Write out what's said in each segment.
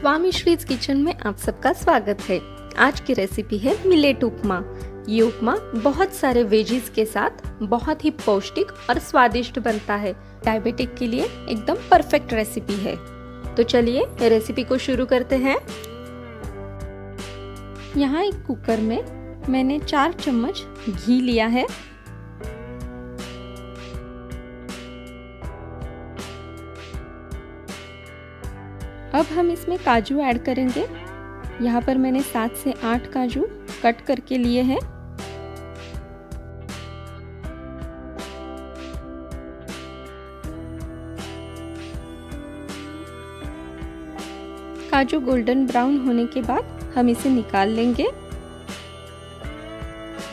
स्वामी Shri kitchen में आप सबका स्वागत है। आज की रेसिपी है मिलेट उपमा। ये उपमा बहुत सारे वेजीज के साथ बहुत ही पौष्टिक और स्वादिष्ट बनता है। डायबिटिक के लिए एकदम परफेक्ट रेसिपी है। तो चलिए रेसिपी को शुरू करते हैं। यहाँ एक कुकर में मैंने 4 चम्मच घी लिया है। अब हम इसमें काजू ऐड करेंगे। यहाँ पर मैंने 7 से 8 काजू कट करके लिए हैं। काजू गोल्डन ब्राउन होने के बाद हम इसे निकाल लेंगे।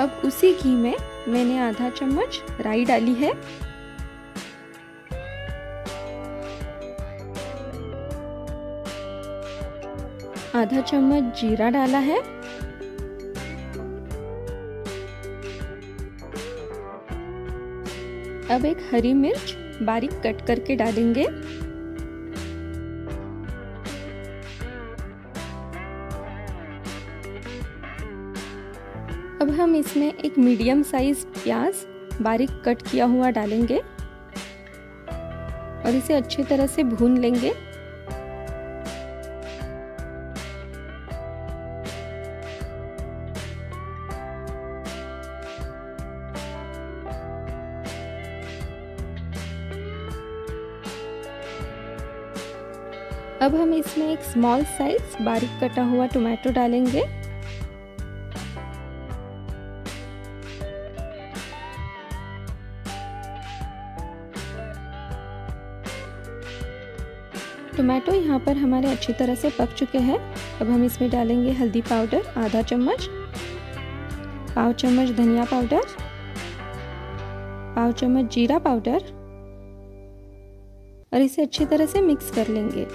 अब उसी घी में मैंने आधा चम्मच राई डाली है। आधा चम्मच जीरा डाला है। अब एक हरी मिर्च बारीक कट करके डालेंगे। अब हम इसमें एक मीडियम साइज प्याज बारीक कट किया हुआ डालेंगे और इसे अच्छी तरह से भून लेंगे। अब हम इसमें एक स्मॉल साइज बारीक कटा हुआ टोमेटो डालेंगे। टोमेटो यहाँ पर हमारे अच्छी तरह से पक चुके हैं। अब हम इसमें डालेंगे हल्दी पाउडर आधा चम्मच, पाव चम्मच धनिया पाउडर, पाव चम्मच जीरा पाउडर और इसे अच्छी तरह से मिक्स कर लेंगे।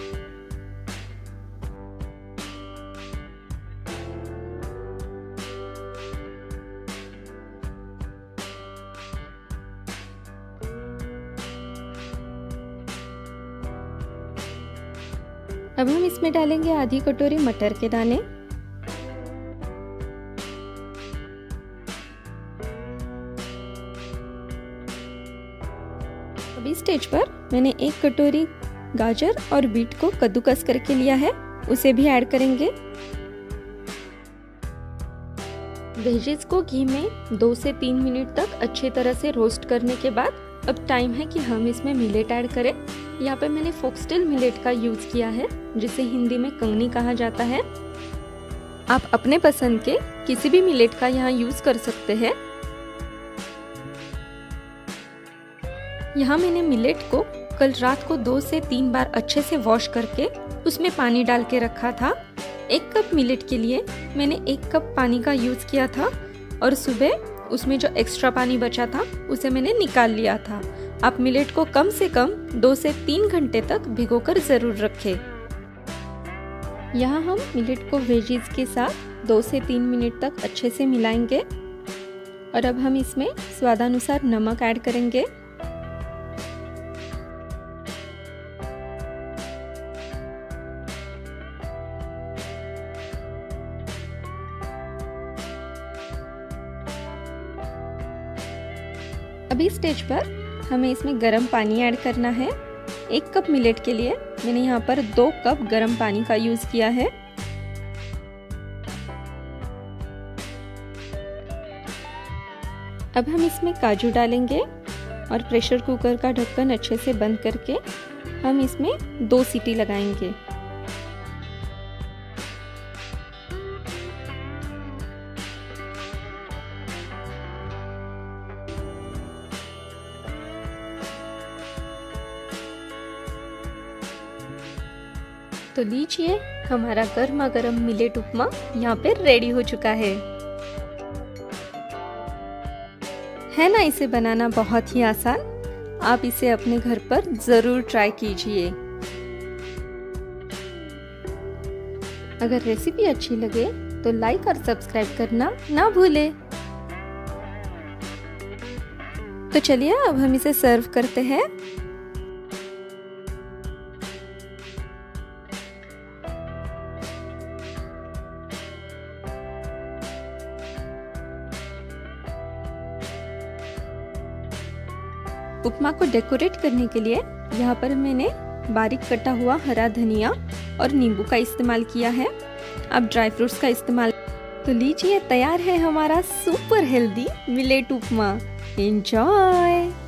अब हम इसमें डालेंगे आधी कटोरी मटर के दाने। अब इस स्टेज पर मैंने 1 कटोरी गाजर और बीट को कद्दूकस करके लिया है, उसे भी ऐड करेंगे। वेजिस को घी में 2 से 3 मिनट तक अच्छी तरह से रोस्ट करने के बाद अब टाइम है कि हम इसमें मिलेट ऐड करें। यहाँ पे मैंने फॉक्सटेल मिलेट का यूज किया है, जिसे हिंदी में कंगनी कहा जाता है। आप अपने पसंद के किसी भी मिलेट का यहाँ यूज कर सकते हैं। यहाँ मैंने मिलेट को कल रात को 2 से 3 बार अच्छे से वॉश करके उसमें पानी डाल के रखा था। 1 कप मिलेट के लिए मैंने 1 कप पानी का यूज किया था और सुबह उसमें जो एक्स्ट्रा पानी बचा था उसे मैंने निकाल लिया था। आप मिलेट को कम से कम 2 से 3 घंटे तक भिगोकर जरूर रखें। यहाँ हम मिलेट को वेजीज के साथ 2 से 3 मिनट तक अच्छे से मिलाएंगे और अब हम इसमें स्वादानुसार नमक ऐड करेंगे। अभी स्टेज पर हमें इसमें गर्म पानी ऐड करना है। 1 कप मिलेट के लिए मैंने यहाँ पर 2 कप गर्म पानी का यूज किया है। अब हम इसमें काजू डालेंगे और प्रेशर कुकर का ढक्कन अच्छे से बंद करके हम इसमें 2 सीटी लगाएंगे। तो लीजिए, हमारा गर्मा गर्म मिलेट उपमा यहाँ पे रेडी हो चुका है ना। इसे बनाना बहुत ही आसान। आप इसे अपने घर पर जरूर ट्राई कीजिए। अगर रेसिपी अच्छी लगे तो लाइक और सब्सक्राइब करना ना भूले। तो चलिए अब हम इसे सर्व करते हैं। उपमा को डेकोरेट करने के लिए यहाँ पर मैंने बारीक कटा हुआ हरा धनिया और नींबू का इस्तेमाल किया है। अब ड्राई फ्रूट्स का इस्तेमाल। तो लीजिए, तैयार है हमारा super healthy millet upma. Enjoy.